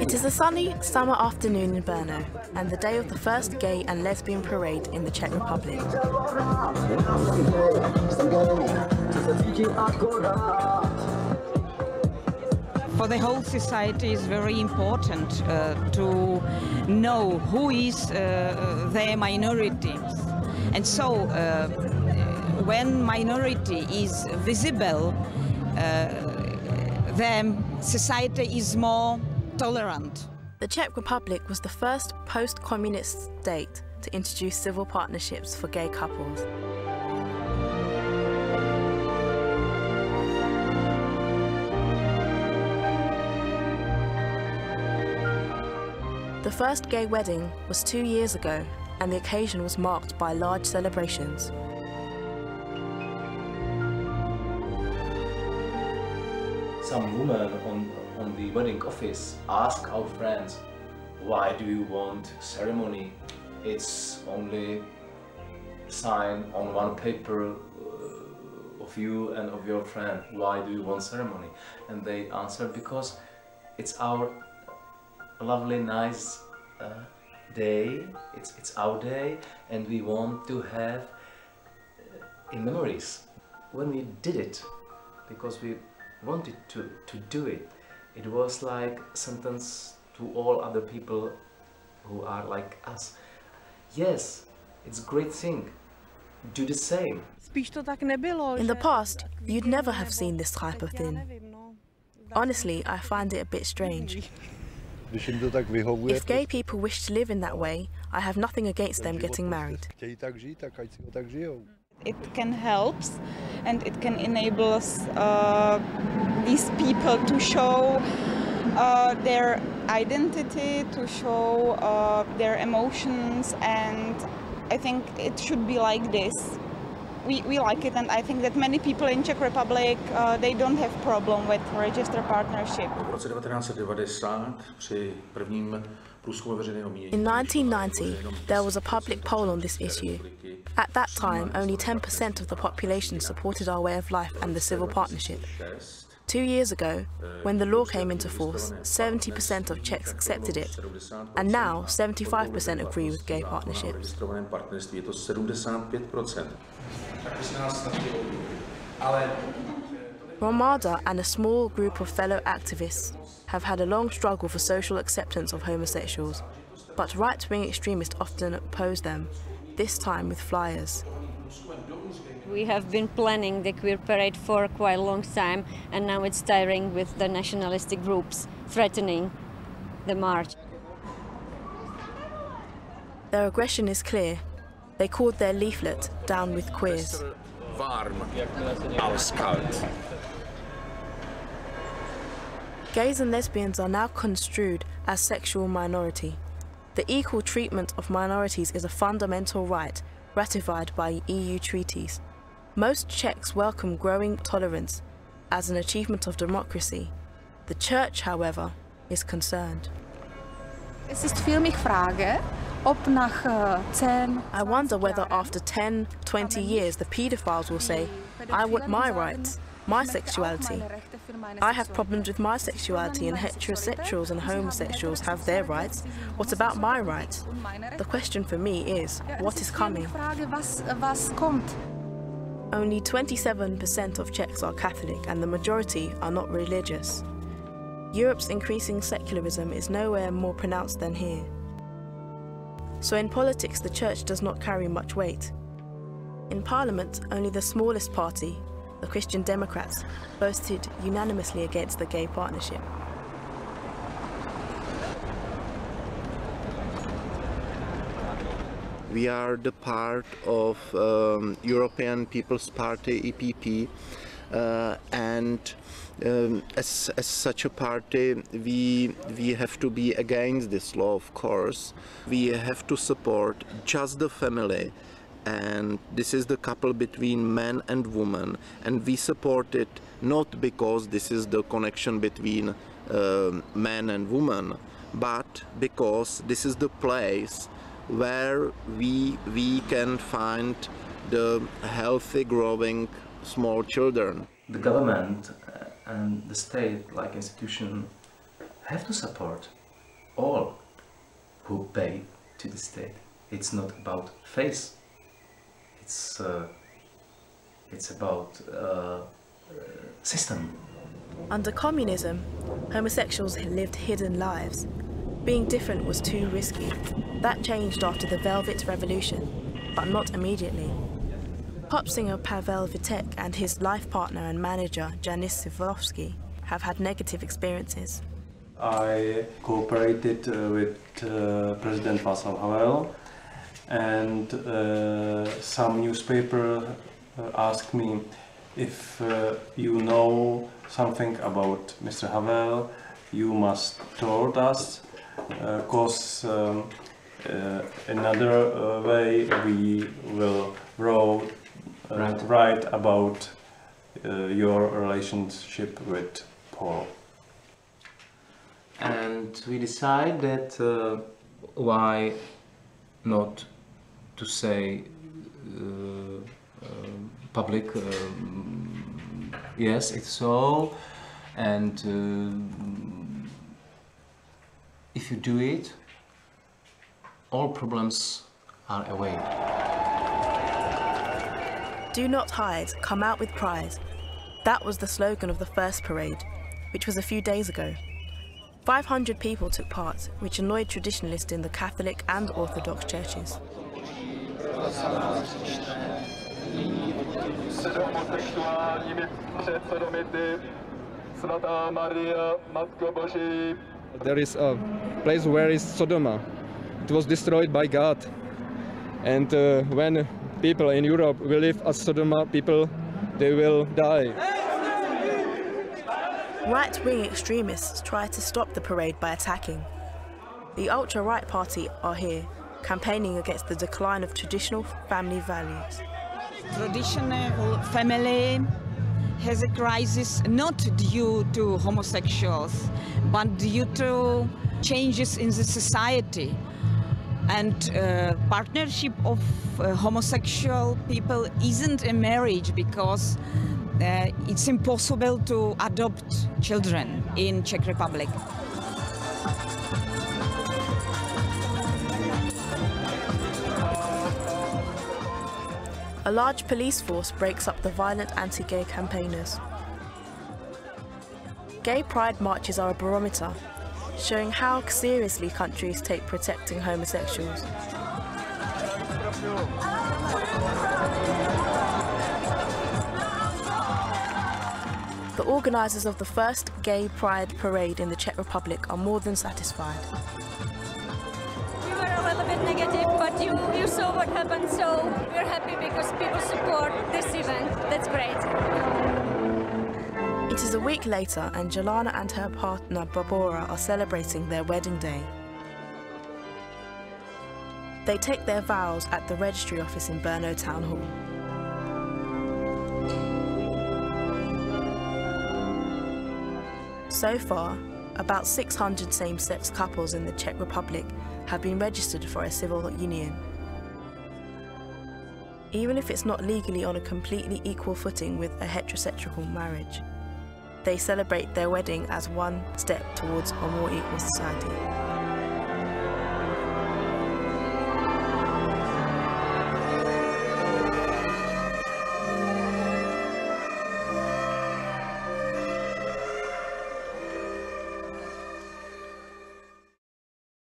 It is a sunny summer afternoon in Brno and the day of the first gay and lesbian parade in the Czech Republic. For the whole society is very important to know who is their minority. And so when minority is visible, the society is more tolerant. The Czech Republic was the first post-communist state to introduce civil partnerships for gay couples. The first gay wedding was 2 years ago, and the occasion was marked by large celebrations. Some woman on the wedding office asked our friends, why do you want ceremony? It's only sign on one paper of you and of your friend. Why do you want ceremony? And they answered, because it's our lovely, nice day, it's our day, and we want to have in memories. When we did it, because we wanted to do it, it was like a sentence to all other people who are like us. Yes, it's a great thing. Do the same. In the past, you'd never have seen this type of thing. Honestly, I find it a bit strange. If gay people wish to live in that way, I have nothing against them getting married. It can help and it can enable these people to show their identity, to show their emotions, and I think it should be like this. We like it, and I think that many people in Czech Republic, they don't have problem with registered partnership. In 1990, there was a public poll on this issue. At that time, only 10% of the population supported our way of life and the civil partnership. 2 years ago, when the law came into force, 70% of Czechs accepted it, and now 75% agree with gay partnerships. Ramada and a small group of fellow activists have had a long struggle for social acceptance of homosexuals, but right-wing extremists often oppose them, this time with flyers. We have been planning the queer parade for quite a long time, and now it's tiring with the nationalistic groups threatening the march. Their aggression is clear. They called their leaflet "Down with Queers." Gays and lesbians are now construed as sexual minority. The equal treatment of minorities is a fundamental right ratified by EU treaties. Most Czechs welcome growing tolerance as an achievement of democracy. The church, however, is concerned. I wonder whether after 10, 20 years the paedophiles will say, I want my rights, my sexuality. I have problems with my sexuality, and heterosexuals and homosexuals have their rights. What about my rights? The question for me is, what is coming? Only 27% of Czechs are Catholic, and the majority are not religious. Europe's increasing secularism is nowhere more pronounced than here. So in politics, the church does not carry much weight. In parliament, only the smallest party, the Christian Democrats, voted unanimously against the gay partnership. We are the part of European People's Party, EPP, and as such a party, we have to be against this law, of course. We have to support just the family. And this is the couple between man and woman, and we support it not because this is the connection between man and woman, but because this is the place where we can find the healthy, growing small children. The government and the state, like institution, have to support all who pay to the state. It's not about face, it's about system. Under communism, homosexuals lived hidden lives. Being different was too risky. That changed after the Velvet Revolution, but not immediately. Pop singer Pavel Vitek and his life partner and manager, Janis Sivlovsky, have had negative experiences. I cooperated with President Václav Havel, and some newspaper asked me if you know something about Mr. Havel, you must tell us, because another way we will write about your relationship with Paul. And we decide that why not to say public yes, it's so, and if you do it, all problems are away. Do not hide, come out with pride. That was the slogan of the first parade, which was a few days ago. 500 people took part, which annoyed traditionalists in the Catholic and Orthodox churches. There is a place where is Sodoma. It was destroyed by God. And when people in Europe will live as Sodoma people, they will die. Right-wing extremists try to stop the parade by attacking. The ultra-right party are here, campaigning against the decline of traditional family values. Traditional family has a crisis not due to homosexuals, but due to changes in the society. And partnership of homosexual people isn't a marriage, because it's impossible to adopt children in Czech Republic. A large police force breaks up the violent anti-gay campaigners. Gay pride marches are a barometer, showing how seriously countries take protecting homosexuals. The organisers of the first Gay Pride parade in the Czech Republic are more than satisfied. We were a little bit negative, but you saw what happened, so we're happy because people support this event. That's great. It is a week later and Jelana and her partner Barbora are celebrating their wedding day. They take their vows at the registry office in Brno Town Hall. So far, about 600 same-sex couples in the Czech Republic have been registered for a civil union. Even if it's not legally on a completely equal footing with a heterosexual marriage, they celebrate their wedding as one step towards a more equal society.